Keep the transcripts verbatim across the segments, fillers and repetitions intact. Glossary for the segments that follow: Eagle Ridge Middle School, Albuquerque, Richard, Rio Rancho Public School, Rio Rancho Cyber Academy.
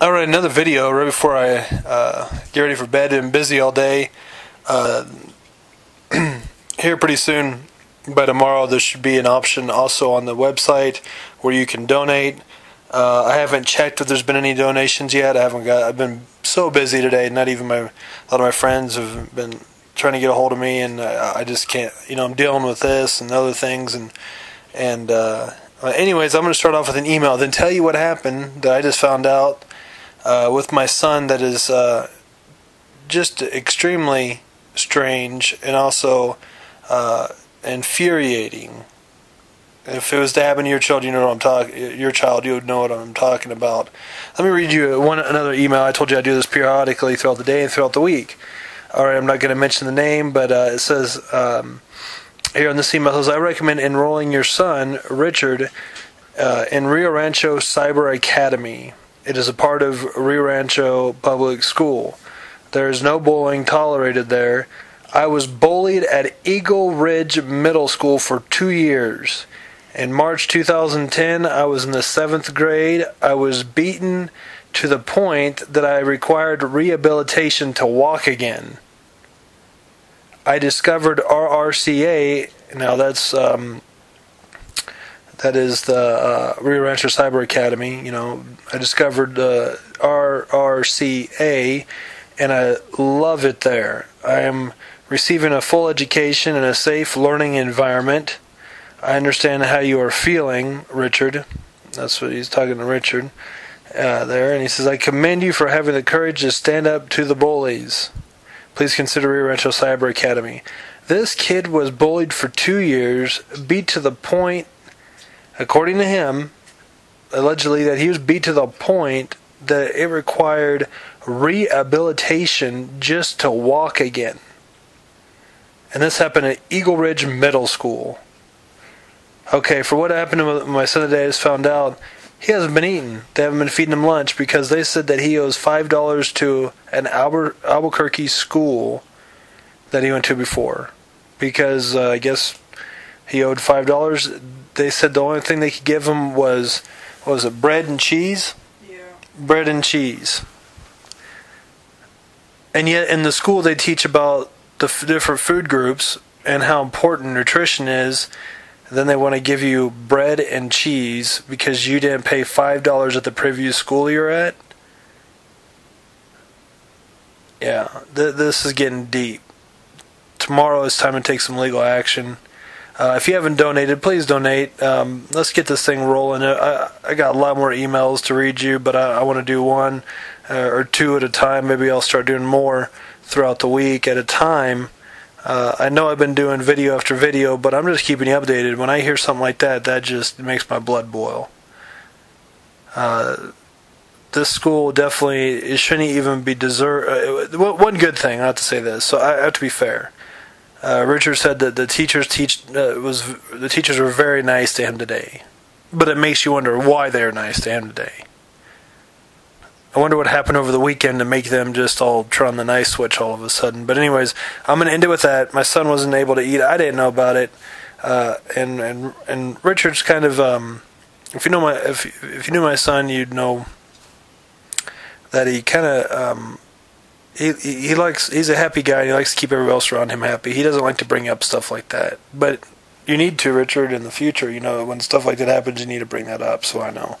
All right, another video right before I uh, get ready for bed. I'm busy all day. Uh, here pretty soon, by tomorrow, there should be an option also on the website where you can donate. Uh, I haven't checked if there's been any donations yet. I haven't got. I've been so busy today. Not even my a lot of my friends have been trying to get a hold of me, and I, I just can't. You know, I'm dealing with this and other things, and and uh, anyways, I'm going to start off with an email, then tell you what happened that I just found out. Uh, with my son, that is uh, just extremely strange and also uh, infuriating. If it was to happen to your child, you know what I'm talking. Your child, you would know what I'm talking about. Let me read you one another email. I told you I do this periodically throughout the day and throughout the week. All right, I'm not going to mention the name, but uh, it says um, here on this email, it says, I recommend enrolling your son, Richard, uh, in Rio Rancho Cyber Academy. It is a part of Rio Rancho Public School. There is no bullying tolerated there. I was bullied at Eagle Ridge Middle School for two years. In March two thousand ten, I was in the seventh grade. I was beaten to the point that I required rehabilitation to walk again. I discovered R R C A. Now that's... Um, That is the uh, Rio Rancho Cyber Academy. You know, I discovered uh, R R C A, and I love it there. I am receiving a full education in a safe learning environment. I understand how you are feeling, Richard. That's what he's talking to Richard uh, there. And he says, I commend you for having the courage to stand up to the bullies. Please consider Rio Rancho Cyber Academy. This kid was bullied for two years, beat to the point, according to him, allegedly, that he was beat to the point that it required rehabilitation just to walk again. And this happened at Eagle Ridge Middle School. Okay, for what happened to my son today, I just found out he hasn't been eating. They haven't been feeding him lunch because they said that he owes five dollars to an Albu- Albuquerque school that he went to before. Because uh, I guess he owed five dollars. They said the only thing they could give him was, what was it, bread and cheese? Yeah. Bread and cheese. And yet in the school they teach about the f different food groups and how important nutrition is. And then they want to give you bread and cheese because you didn't pay five dollars at the previous school you're at? Yeah, th this is getting deep. Tomorrow is time to take some legal action. Uh, if you haven't donated, please donate. Um, let's get this thing rolling. I, I got a lot more emails to read you, but I, I want to do one uh, or two at a time. Maybe I'll start doing more throughout the week at a time. Uh, I know I've been doing video after video, but I'm just keeping you updated. When I hear something like that, that just makes my blood boil. Uh, this school definitely, it shouldn't even be deserved. Uh, one good thing, I have to say this, so I, I have to be fair. Uh, Richard said that the teachers teach uh, was the teachers were very nice to him today, but it makes you wonder why they're nice to him today. I wonder what happened over the weekend to make them just all turn the nice switch all of a sudden. But anyways, I'm gonna end it with that. My son wasn't able to eat. I didn't know about it, uh, and and and Richard's kind of um, if you know my if if you knew my son, you'd know that he kind of. Um, He, he he likes he's a happy guy. And he likes to keep everybody else around him happy. He doesn't like to bring up stuff like that. But you need to, Richard, in the future. You know, when stuff like that happens, you need to bring that up. So I know.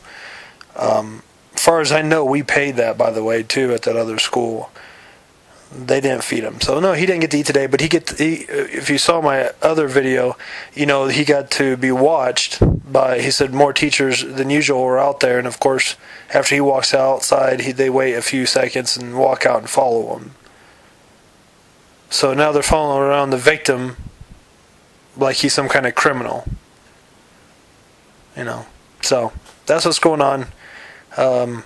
Um, as far as I know, we paid that, by the way, too, at that other school. They didn't feed him, so no, he didn't get to eat today. But he get to, he, if you saw my other video, you know he got to be watched by. He said more teachers than usual were out there, and of course, after he walks outside, he, they wait a few seconds and walk out and follow him. So now they're following around the victim like he's some kind of criminal, you know. So that's what's going on. Um,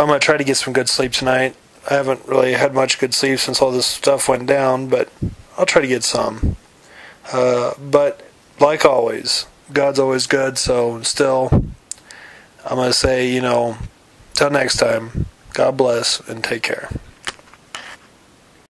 I'm gonna try to get some good sleep tonight. I haven't really had much good sleep since all this stuff went down, but I'll try to get some. Uh, but like always, God's always good, so still, I'm going to say, you know, till next time, God bless and take care.